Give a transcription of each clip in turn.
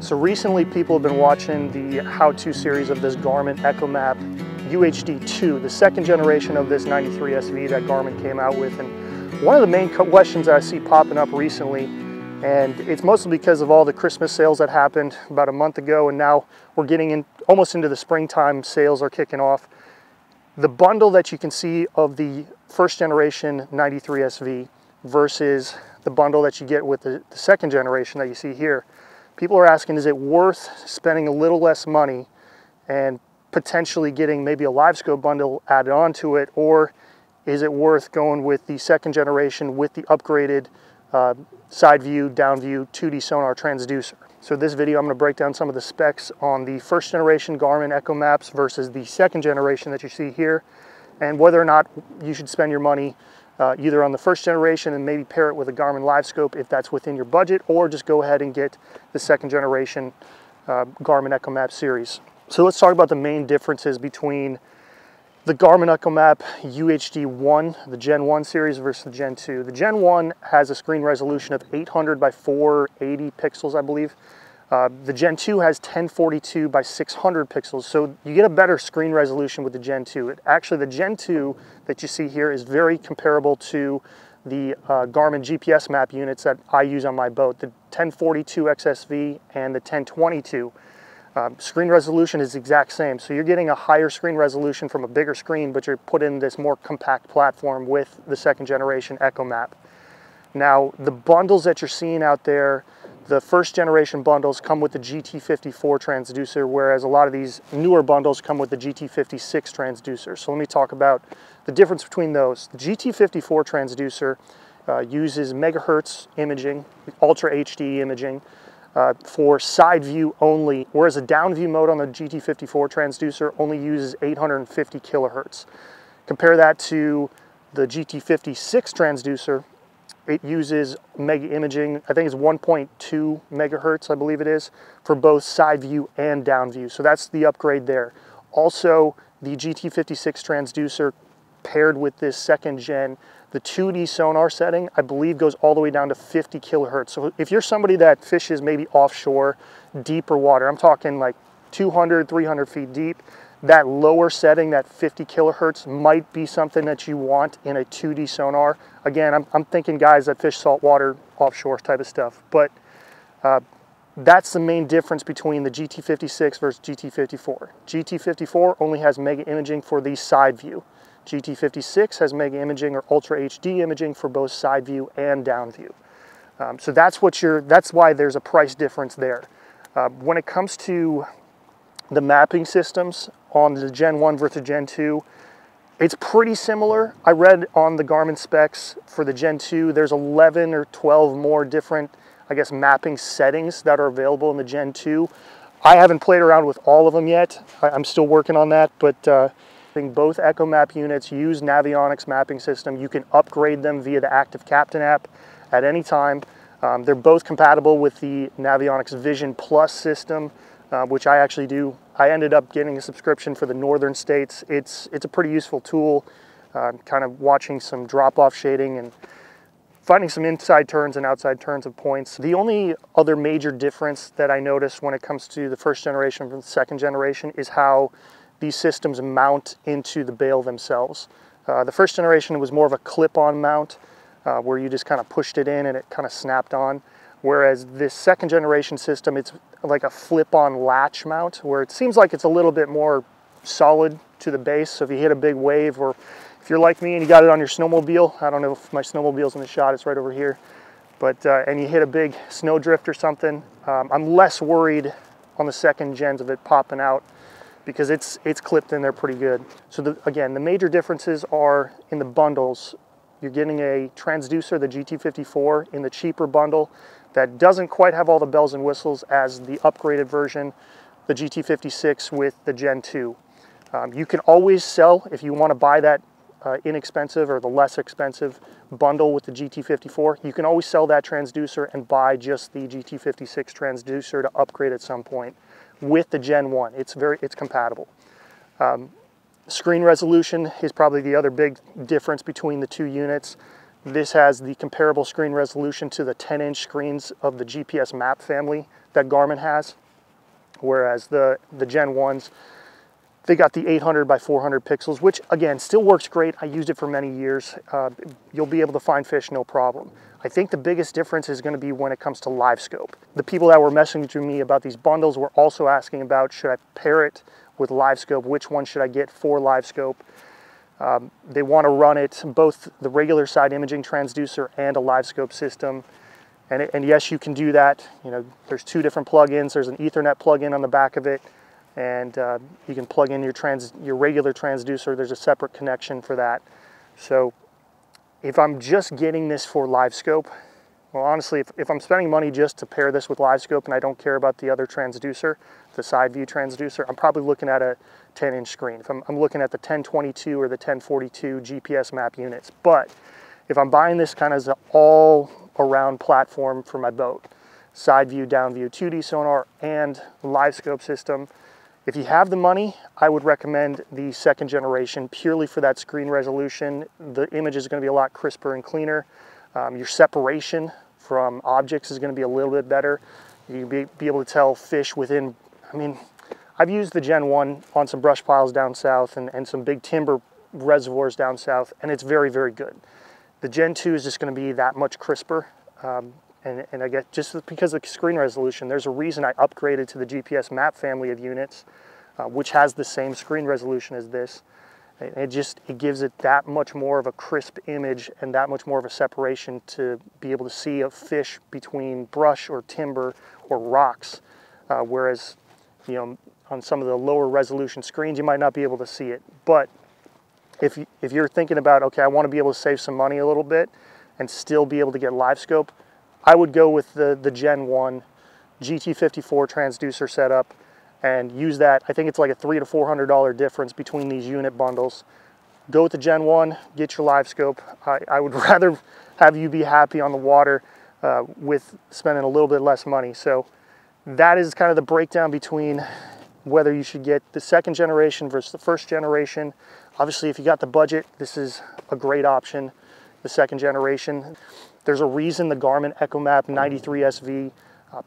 So recently people have been watching the how-to series of this Garmin Echomap UHD2, the second generation of this 93SV that Garmin came out with. And one of the main questions that I see popping up recently, and it's mostly because of all the Christmas sales that happened about a month ago, and now we're getting in almost into the springtime, sales are kicking off. The bundle that you can see of the first generation 93SV versus the bundle that you get with the second generation that you see here. People are asking, is it worth spending a little less money and potentially getting maybe a LiveScope bundle added onto it, or is it worth going with the second generation with the upgraded side view, down view, 2D sonar transducer? So this video, I'm going to break down some of the specs on the first generation Garmin Echomaps versus the second generation that you see here, and whether or not you should spend your money either on the first generation and maybe pair it with a Garmin LiveScope if that's within your budget, or just go ahead and get the second generation Garmin Echomap series. So let's talk about the main differences between the Garmin Echomap UHD1, the Gen 1 series versus the Gen 2. The Gen 1 has a screen resolution of 800 by 480 pixels, I believe. The Gen 2 has 1042 by 600 pixels, so you get a better screen resolution with the Gen 2. Actually, the Gen 2 that you see here is very comparable to the Garmin GPS map units that I use on my boat, the 1042 XSV and the 1022. Screen resolution is the exact same, so you're getting a higher screen resolution from a bigger screen, but you're put in this more compact platform with the second generation Echomap. Now, the bundles that you're seeing out there, the first generation bundles come with the GT54 transducer, whereas a lot of these newer bundles come with the GT56 transducer. So let me talk about the difference between those. The GT54 transducer uses megahertz imaging, ultra HD imaging, for side view only, whereas a down view mode on the GT54 transducer only uses 850 kilohertz. Compare that to the GT56 transducer. It uses mega imaging, I think it's 1.2 megahertz, I believe it is, for both side view and down view. So that's the upgrade there. Also, the GT56 transducer paired with this second gen, the 2D sonar setting, I believe, goes all the way down to 50 kilohertz. So if you're somebody that fishes maybe offshore, deeper water, I'm talking like 200, 300 feet deep, that lower setting, that 50 kilohertz, might be something that you want in a 2D sonar. Again, I'm thinking guys that fish saltwater, offshore type of stuff, but that's the main difference between the GT56 versus GT54. GT54 only has mega imaging for the side view. GT56 has mega imaging or ultra HD imaging for both side view and down view. So that's why there's a price difference there. When it comes to the mapping systems on the Gen 1 versus Gen 2, it's pretty similar. I read on the Garmin specs for the Gen 2, there's 11 or 12 more different, I guess, mapping settings that are available in the Gen 2. I haven't played around with all of them yet. I'm still working on that, but I think both Echomap units use Navionics mapping system. You can upgrade them via the Active Captain app at any time. They're both compatible with the Navionics Vision Plus system, which I actually do. I ended up getting a subscription for the northern states. It's a pretty useful tool, kind of watching some drop-off shading and finding some inside turns and outside turns of points. The only other major difference that I noticed when it comes to the first generation from the second generation is how these systems mount into the bail themselves. The first generation was more of a clip-on mount, where you just kind of pushed it in and it kind of snapped on. Whereas this second generation system, it's like a flip-on latch mount, where it seems like it's a little bit more solid to the base. So if you hit a big wave, or if you're like me and you got it on your snowmobile, I don't know if my snowmobile's in the shot, it's right over here, but and you hit a big snow drift or something, I'm less worried on the second gens of it popping out, because it's clipped in there pretty good. So again, the major differences are in the bundles. You're getting a transducer, the GT54, in the cheaper bundle that doesn't quite have all the bells and whistles as the upgraded version, the GT56 with the Gen 2. You can always sell, if you want to buy that inexpensive or the less expensive bundle with the GT54, you can always sell that transducer and buy just the GT56 transducer to upgrade at some point with the Gen 1. It's compatible. Screen resolution is probably the other big difference between the two units. This has the comparable screen resolution to the 10-inch screens of the GPS map family that Garmin has, whereas the Gen 1s, they got the 800 by 400 pixels, which again, still works great. I used it for many years. You'll be able to find fish, no problem. I think the biggest difference is gonna be when it comes to LiveScope. The people that were messaging me about these bundles were also asking about, should I pair it with LiveScope? Which one should I get for LiveScope? They wanna run it, both the regular side imaging transducer and a LiveScope system. And yes, you can do that. You know, there's two different plugins. There's an Ethernet plugin on the back of it, and you can plug in your regular transducer. There's a separate connection for that. So if I'm just getting this for LiveScope, well, honestly, if I'm spending money just to pair this with LiveScope and I don't care about the other transducer, the side view transducer, I'm probably looking at a 10-inch screen. If I'm looking at the 1022 or the 1042 GPS map units. But if I'm buying this kind of as an all-around platform for my boat, side view, down view, 2D sonar, and LiveScope system, if you have the money, I would recommend the second generation purely for that screen resolution. The image is going to be a lot crisper and cleaner. Your separation from objects is going to be a little bit better. You'll be able to tell fish within, I mean, I've used the Gen 1 on some brush piles down south and some big timber reservoirs down south, and it's very, very good. The Gen 2 is just going to be that much crisper. And I guess just because of the screen resolution, there's a reason I upgraded to the GPS map family of units, which has the same screen resolution as this. It gives it that much more of a crisp image and that much more of a separation to be able to see a fish between brush or timber or rocks. Whereas, you know, on some of the lower resolution screens, you might not be able to see it. But if you're thinking about, okay, I want to be able to save some money a little bit and still be able to get LiveScope, I would go with the Gen 1 GT54 transducer setup and use that. I think it's like a $300 to $400 difference between these unit bundles. Go with the Gen 1, get your LiveScope. I would rather have you be happy on the water with spending a little bit less money. So that is kind of the breakdown between whether you should get the second generation versus the first generation. Obviously, if you got the budget, this is a great option, the second generation. There's a reason the Garmin Echomap 93SV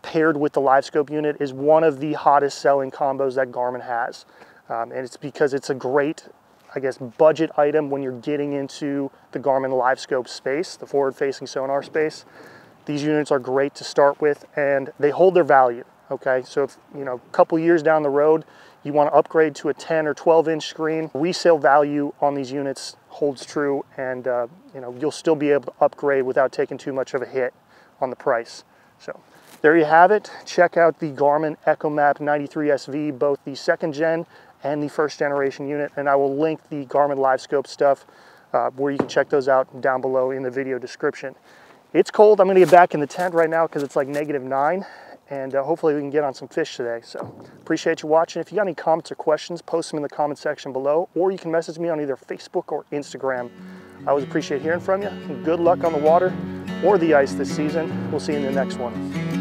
paired with the LiveScope unit is one of the hottest selling combos that Garmin has. And it's because it's a great, I guess, budget item when you're getting into the Garmin LiveScope space, the forward-facing sonar space. These units are great to start with and they hold their value, okay? So if, you know, a couple years down the road, you want to upgrade to a 10 or 12-inch screen, resale value on these units holds true, and you know, you'll still be able to upgrade without taking too much of a hit on the price. So there you have it. Check out the Garmin Echomap 93SV, both the second gen and the first generation unit, and I will link the Garmin LiveScope stuff where you can check those out down below in the video description. It's cold. I'm going to get back in the tent right now because it's like -9. And hopefully we can get on some fish today. So appreciate you watching. If you got any comments or questions, post them in the comment section below, or you can message me on either Facebook or Instagram. I always appreciate hearing from you. Good luck on the water or the ice this season. We'll see you in the next one.